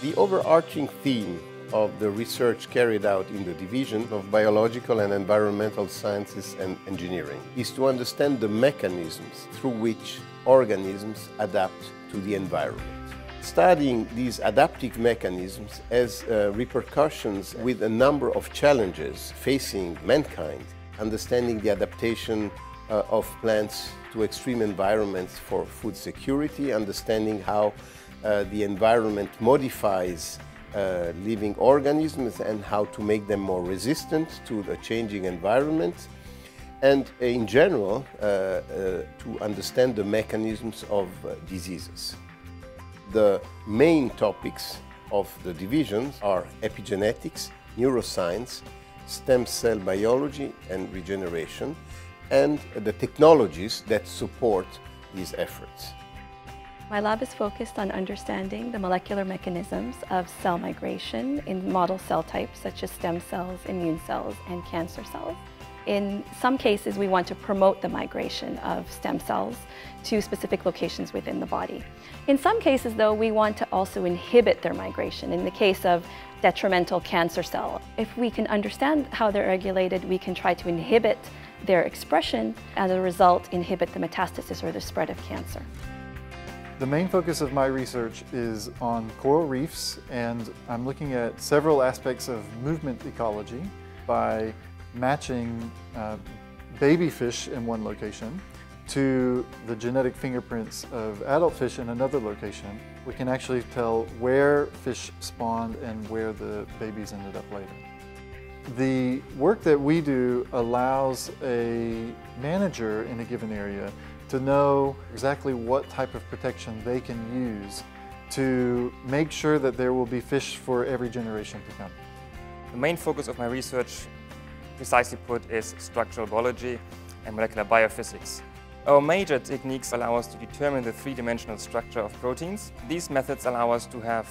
The overarching theme of the research carried out in the Division of Biological and Environmental Sciences and Engineering is to understand the mechanisms through which organisms adapt to the environment. Studying these adaptive mechanisms has repercussions with a number of challenges facing mankind, understanding the adaptation of plants to extreme environments for food security, understanding how the environment modifies living organisms and how to make them more resistant to the changing environment, and in general to understand the mechanisms of diseases. The main topics of the divisions are epigenetics, neuroscience, stem cell biology and regeneration, and the technologies that support these efforts. My lab is focused on understanding the molecular mechanisms of cell migration in model cell types such as stem cells, immune cells, and cancer cells. In some cases, we want to promote the migration of stem cells to specific locations within the body. In some cases, though, we want to also inhibit their migration. In the case of detrimental cancer cell, if we can understand how they're regulated, we can try to inhibit their expression, and as a result, inhibit the metastasis or the spread of cancer. The main focus of my research is on coral reefs, and I'm looking at several aspects of movement ecology by matching baby fish in one location to the genetic fingerprints of adult fish in another location. We can actually tell where fish spawned and where the babies ended up later. The work that we do allows a manager in a given area to know exactly what type of protection they can use to make sure that there will be fish for every generation to come. The main focus of my research, precisely put, is structural biology and molecular biophysics. Our major techniques allow us to determine the three-dimensional structure of proteins. These methods allow us to have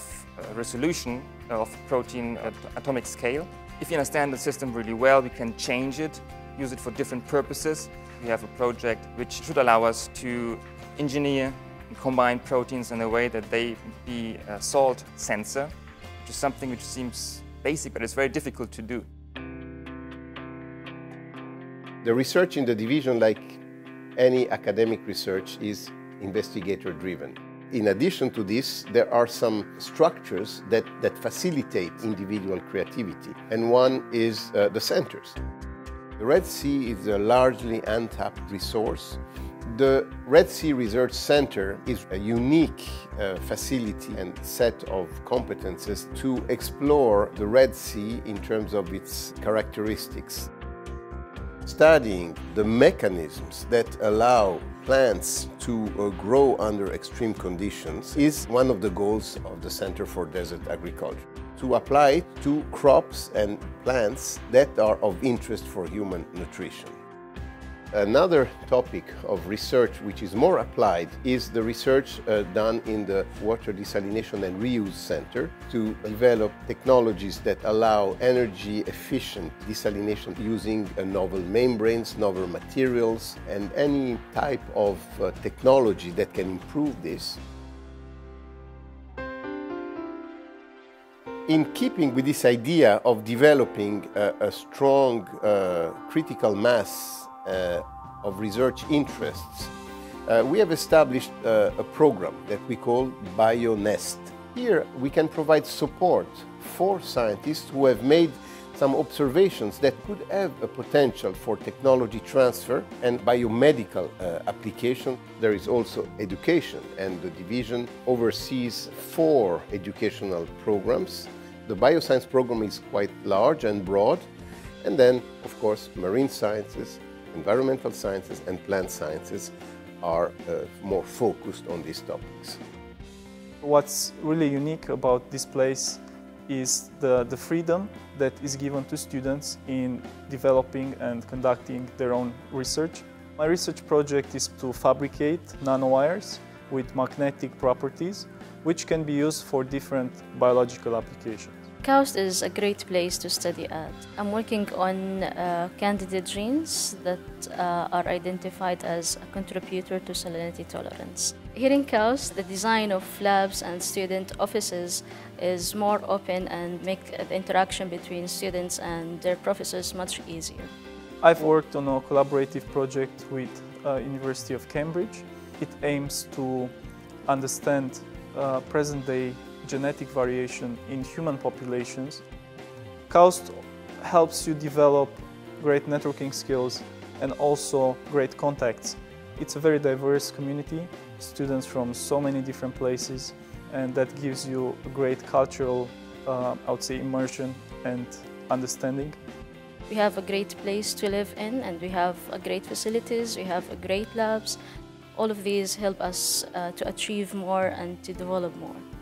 a resolution of protein at atomic scale. If you understand the system really well, we can change it, use it for different purposes. We have a project which should allow us to engineer and combine proteins in a way that they be a salt sensor, which is something which seems basic, but it's very difficult to do. The research in the division, like any academic research, is investigator-driven. In addition to this, there are some structures that facilitate individual creativity, and one is the centers. The Red Sea is a largely untapped resource. The Red Sea Research Center is a unique facility and set of competences to explore the Red Sea in terms of its characteristics. Studying the mechanisms that allow plants to grow under extreme conditions is one of the goals of the Center for Desert Agriculture, to apply it to crops and plants that are of interest for human nutrition. Another topic of research which is more applied is the research done in the Water Desalination and Reuse Center to develop technologies that allow energy-efficient desalination using novel membranes, novel materials, and any type of technology that can improve this. In keeping with this idea of developing a strong critical mass of research interests, we have established a program that we call BioNest. Here we can provide support for scientists who have made some observations that could have a potential for technology transfer and biomedical application. There is also education, and the division oversees 4 educational programs. The bioscience program is quite large and broad, and then, of course, marine sciences, environmental sciences and plant sciences are more focused on these topics. What's really unique about this place is the freedom that is given to students in developing and conducting their own research. My research project is to fabricate nanowires with magnetic properties, which can be used for different biological applications. KAUST is a great place to study at. I'm working on candidate genes that are identified as a contributor to salinity tolerance. Here in KAUST, the design of labs and student offices is more open and makes the interaction between students and their professors much easier. I've worked on a collaborative project with University of Cambridge. It aims to understand present-day genetic variation in human populations. KAUST helps you develop great networking skills and also great contacts. It's a very diverse community, students from so many different places, and that gives you a great cultural, I would say, immersion and understanding. We have a great place to live in, and we have great facilities, we have great labs. All of these help us to achieve more and to develop more.